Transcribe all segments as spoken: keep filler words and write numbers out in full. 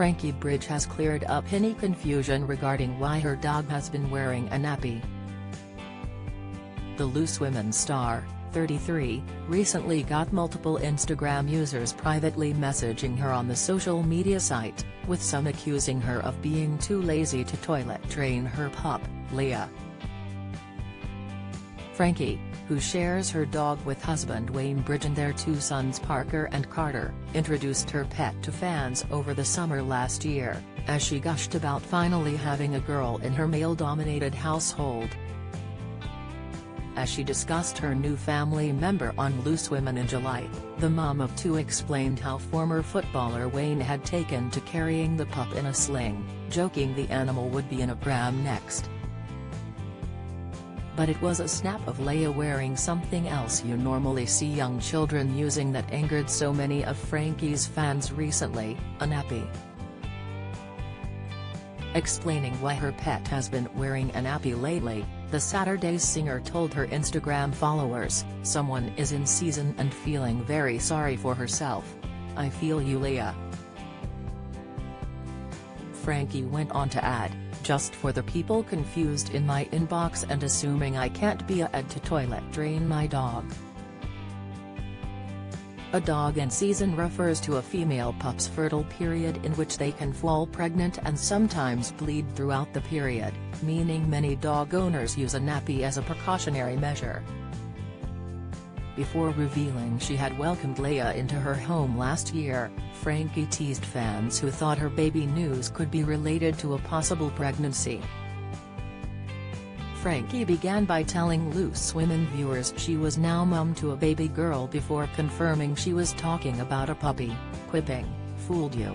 Frankie Bridge has cleared up any confusion regarding why her dog has been wearing a nappy. The Loose Women star, thirty-three, recently got multiple Instagram users privately messaging her on the social media site, with some accusing her of being too lazy to toilet train her pup, Leia. Frankie, who shares her dog with husband Wayne Bridge and their two sons Parker and Carter, introduced her pet to fans over the summer last year, as she gushed about finally having a girl in her male-dominated household. As she discussed her new family member on Loose Women in July, the mom of two explained how former footballer Wayne had taken to carrying the pup in a sling, joking the animal would be in a pram next. But it was a snap of Leia wearing something else you normally see young children using that angered so many of Frankie's fans recently, a nappy. Explaining why her pet has been wearing a nappy lately, the Saturdays singer told her Instagram followers, "Someone is in season and feeling very sorry for herself. I feel you, Leia." Frankie went on to add, "Just for the people confused in my inbox and assuming I can't be a ad to toilet train my dog." A dog in season refers to a female pup's fertile period in which they can fall pregnant and sometimes bleed throughout the period, meaning many dog owners use a nappy as a precautionary measure. Before revealing she had welcomed Leia into her home last year, Frankie teased fans who thought her baby news could be related to a possible pregnancy. Frankie began by telling Loose Women viewers she was now mum to a baby girl before confirming she was talking about a puppy, quipping, "Fooled you."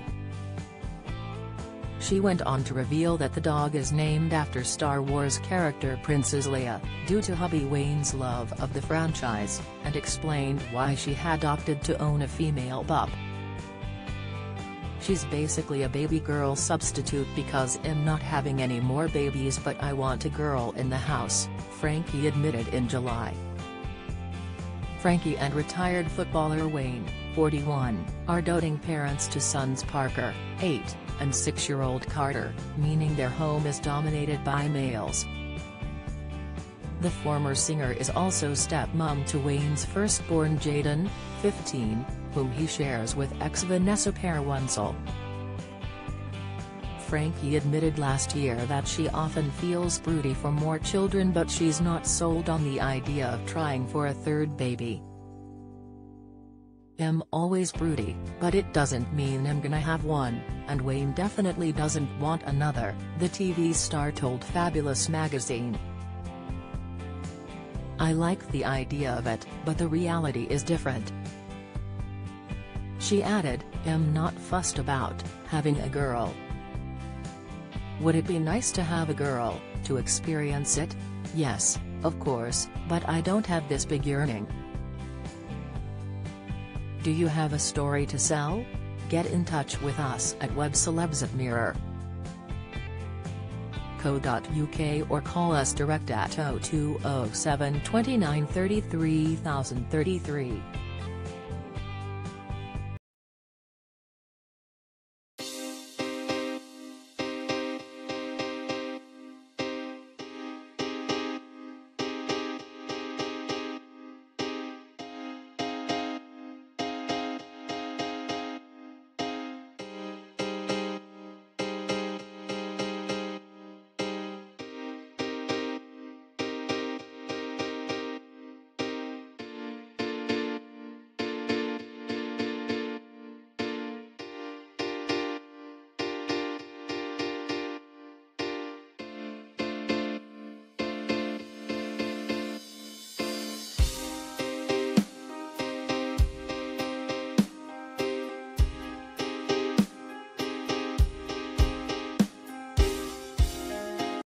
She went on to reveal that the dog is named after Star Wars character Princess Leia, due to hubby Wayne's love of the franchise, and explained why she had opted to own a female pup. "She's basically a baby girl substitute because I'm not having any more babies, but I want a girl in the house," Frankie admitted in July. Frankie and retired footballer Wayne, forty-one, are doting parents to sons Parker, eight, and six-year-old Carter, meaning their home is dominated by males. The former singer is also stepmom to Wayne's firstborn Jaden, fifteen, whom he shares with ex Vanessa Paradis. Frankie admitted last year that she often feels broody for more children, but she's not sold on the idea of trying for a third baby. "I'm always broody, but it doesn't mean I'm gonna have one, and Wayne definitely doesn't want another," the T V star told Fabulous magazine. "I like the idea of it, but the reality is different." She added, "I'm not fussed about having a girl. Would it be nice to have a girl, to experience it? Yes, of course, but I don't have this big yearning." Do you have a story to sell? Get in touch with us at webcelebs at mirror dot co dot U K or call us direct at oh two oh seven, two nine, three three oh three three.